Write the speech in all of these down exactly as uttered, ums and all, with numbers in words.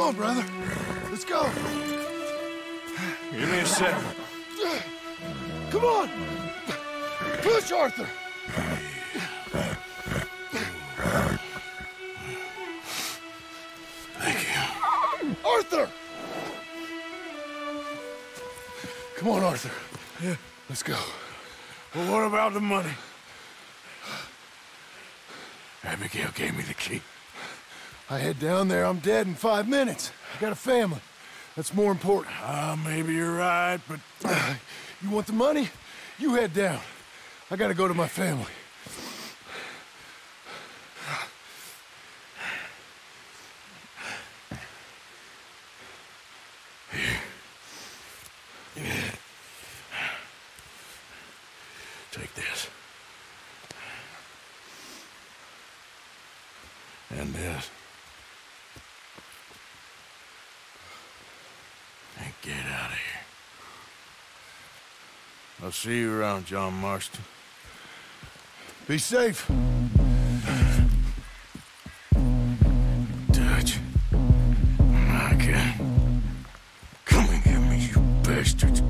on, brother. Let's go. Give me a second. Come on. Push, Arthur. Thank you. Arthur! Come on, Arthur. Yeah. Let's go. Well, what about the money? Abigail gave me the key. I head down there, I'm dead in five minutes. I got a family. That's more important. Ah, uh, maybe you're right, but... Uh, you want the money? You head down. I gotta go to my family. Take this. And this. And get out of here. I'll see you around, John Marston. Be safe. Dutch. I can. Come and get me, you bastards.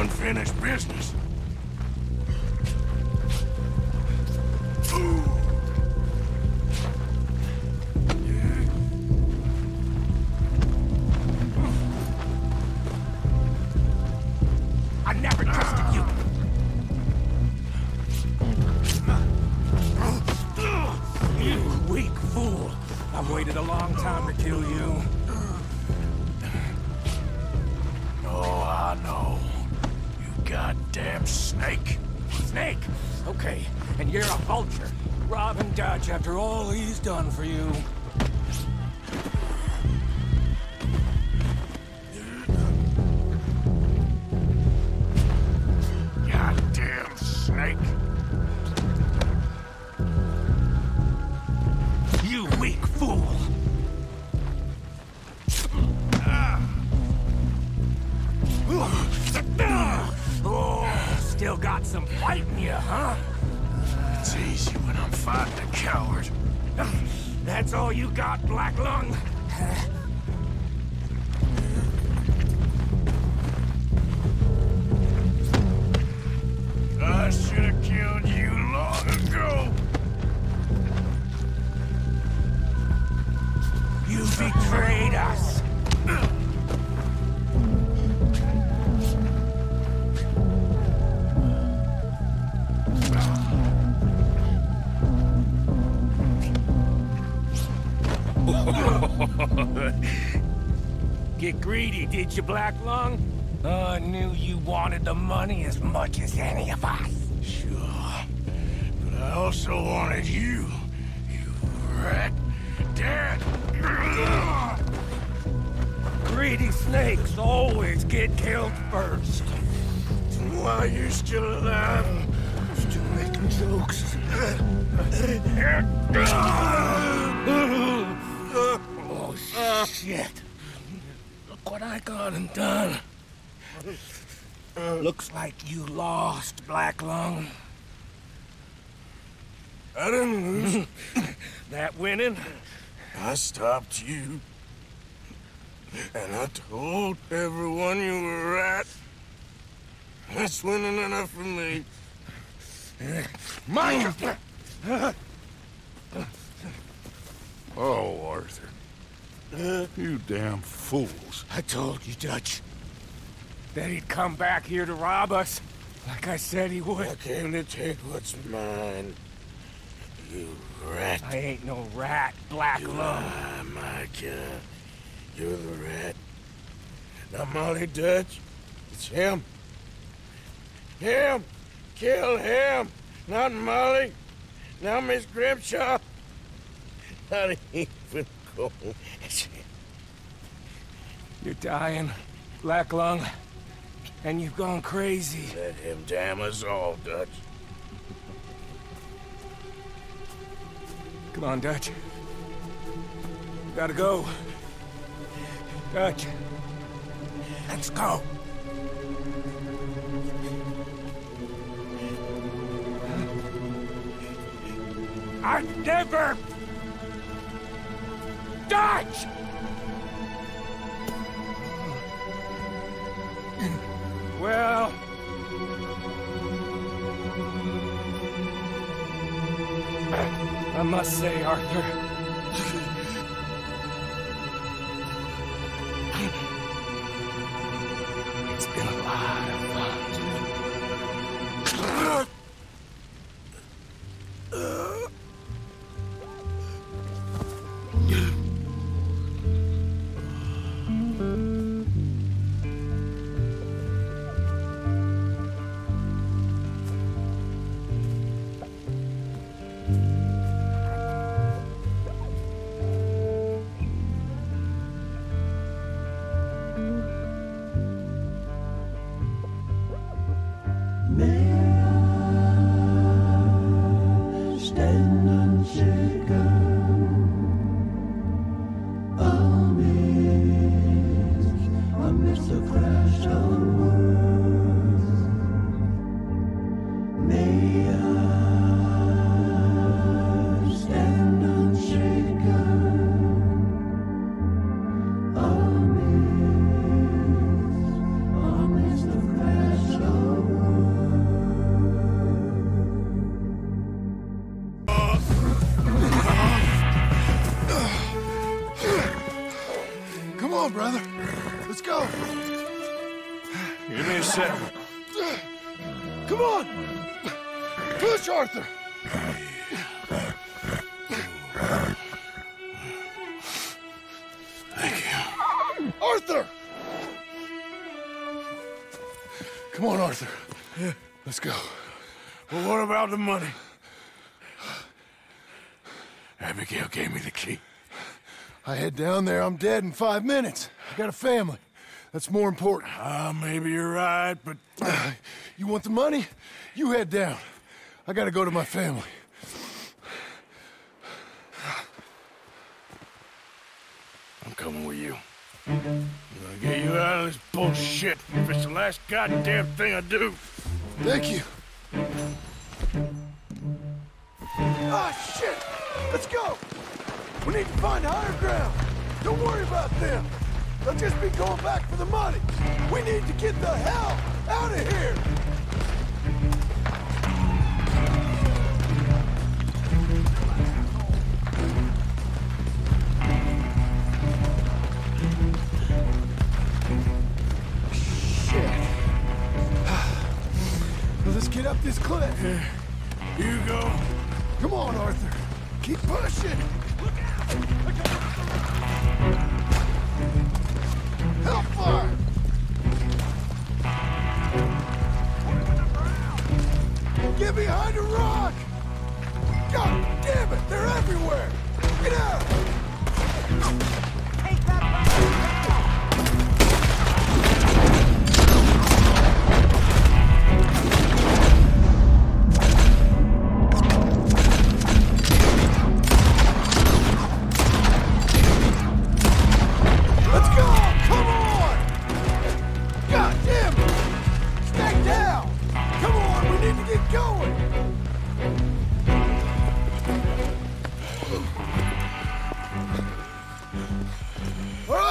unfinished business. Food. Yeah. I never trusted you. You weak fool. I've waited a long time to kill you. Damn snake. Snake? Okay, and you're a vulture. Robbing Dutch after all he's done for you. Goddamn snake. You weak fool. Still got some fight in you, huh? It's easy when I'm fighting a coward. That's all you got, Black Lung? I should have killed you long ago. You betrayed us. Get greedy, did you, Black Lung? Oh, I knew you wanted the money as much as any of us. Sure. But I also wanted you. You rat. Dead. Greedy snakes always get killed first. And while you're still alive, I'm still making jokes. Oh, shit. Look what I got and done. Uh, Looks like you lost, Black Lung. I didn't lose. That winning? I stopped you. And I told everyone you were right. That's winning enough for me. Mine! Oh, Arthur. You damn fools. I told you, Dutch, that he'd come back here to rob us, like I said he would. I came to take what's mine, you rat. I ain't no rat, Black Lung. You are, Micah. You're the rat. Now, Molly, Dutch, it's him. Him! Kill him! Not Molly. Now Miss Grimshaw. Not even. You're dying, Black Lung, and you've gone crazy. Let him damn us all, Dutch. Come on, Dutch. Gotta go. Dutch. Let's go. I never... Dutch! Well... I must say, Arthur... It's been a lot of fun. go, brother. Let's go. Give me a sec. Come on. Push, Arthur. Thank you. Arthur! Come on, Arthur. Yeah. Let's go. Well, what about the money? Abigail gave me the key. I head down there, I'm dead in five minutes. I got a family. That's more important. Ah, uh, maybe you're right, but... Uh, you want the money? You head down. I gotta go to my family. I'm coming with you. I'm gonna get you out of this bullshit if it's the last goddamn thing I do. Thank you. Ah, shit! Let's go! We need to find higher ground. Don't worry about them. They'll just be going back for the money. We need to get the hell out of here. Shit. Well, let's get up this cliff. Here you go. Come on, Arthur. Keep pushing. Look out! Hellfire! Get behind a rock! God damn it! They're everywhere! Get out! Take that back!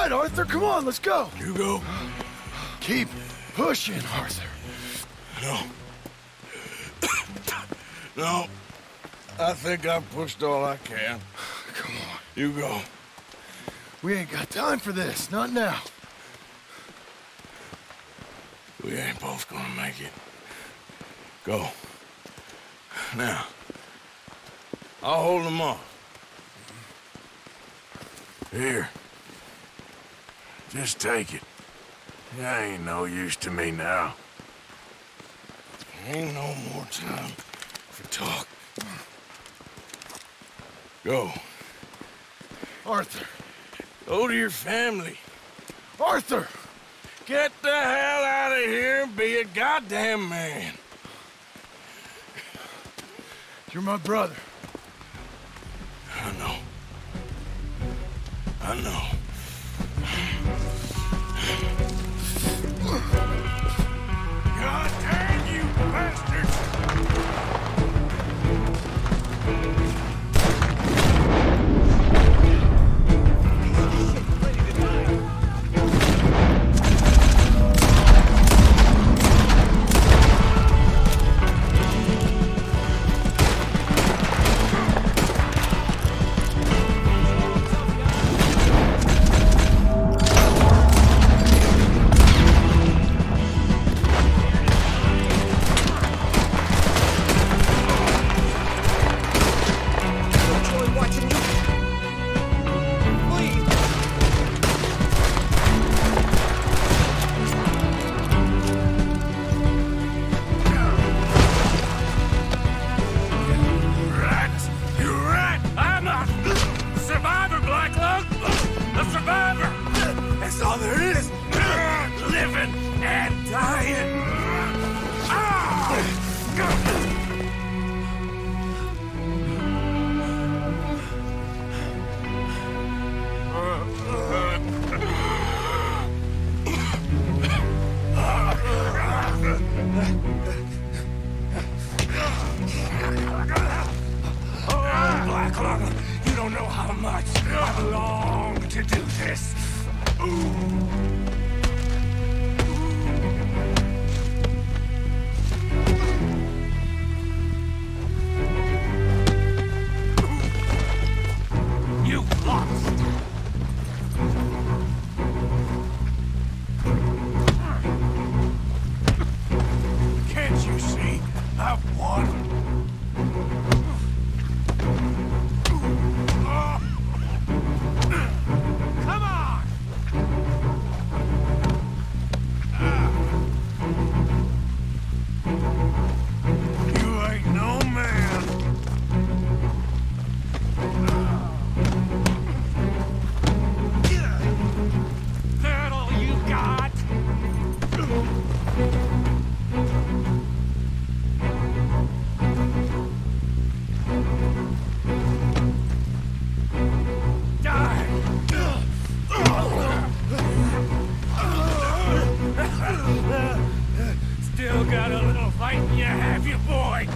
Arthur, come on, let's go. You go. Keep pushing, Arthur. No. No. I think I've pushed all I can. Come on. You go. We ain't got time for this. Not now. We ain't both gonna make it. Go. Now. I'll hold them off. Here. Just take it. That ain't no use to me now. Ain't no more time for talk. Go. Arthur. Go to your family. Arthur! Get the hell out of here and be a goddamn man. You're my brother. I know. I know. God damn you bastards! You lost! still got a little fight in you, have you, boy?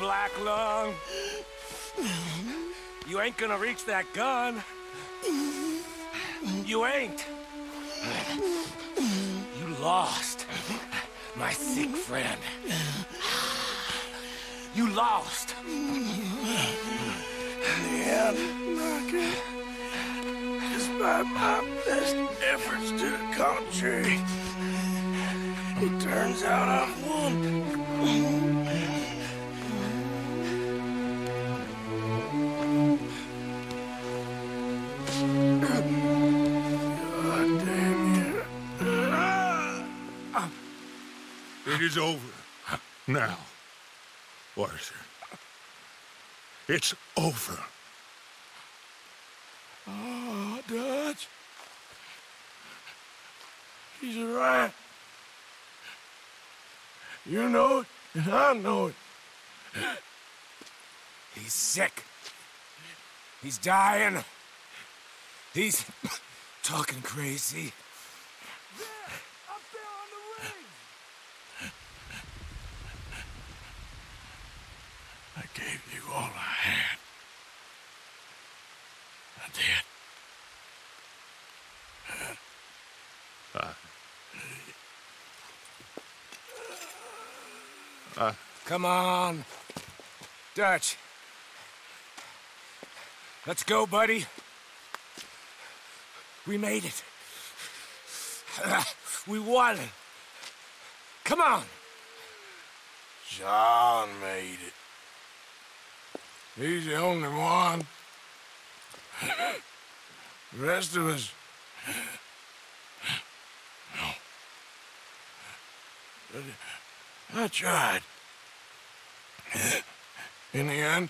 Black Lung, you ain't gonna reach that gun. You ain't. You lost, my sick friend. You lost. In the end, Morgan, despite my best efforts to the contrary, it turns out I've won. It is over now, Arthur. It's over. Oh, Dutch. He's right. You know it, and I know it. He's sick. He's dying. He's talking crazy. I gave you all I had. I did. Uh, uh, Come on, Dutch. Let's go, buddy. We made it. We won. Come on. John made it. He's the only one. The rest of us... No. I tried. In the end,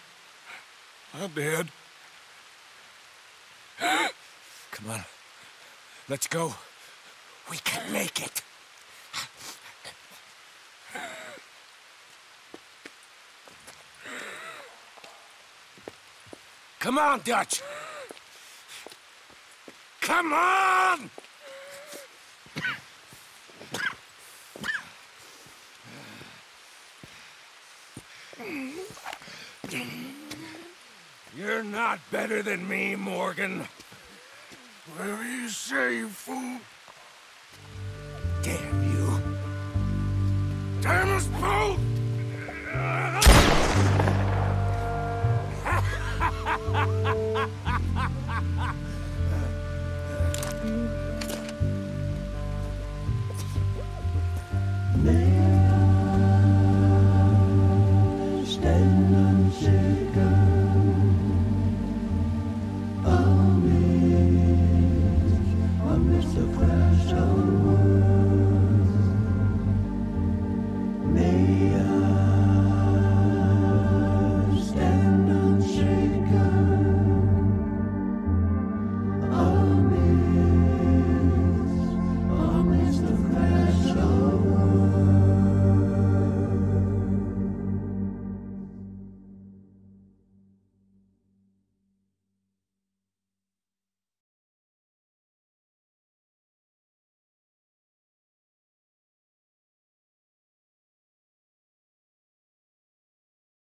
I did. Come on. Let's go. We can make it. Come on, Dutch! Come on! You're not better than me, Morgan. Whatever you say, you fool. Damn you. Damn us both! Ha ha ha!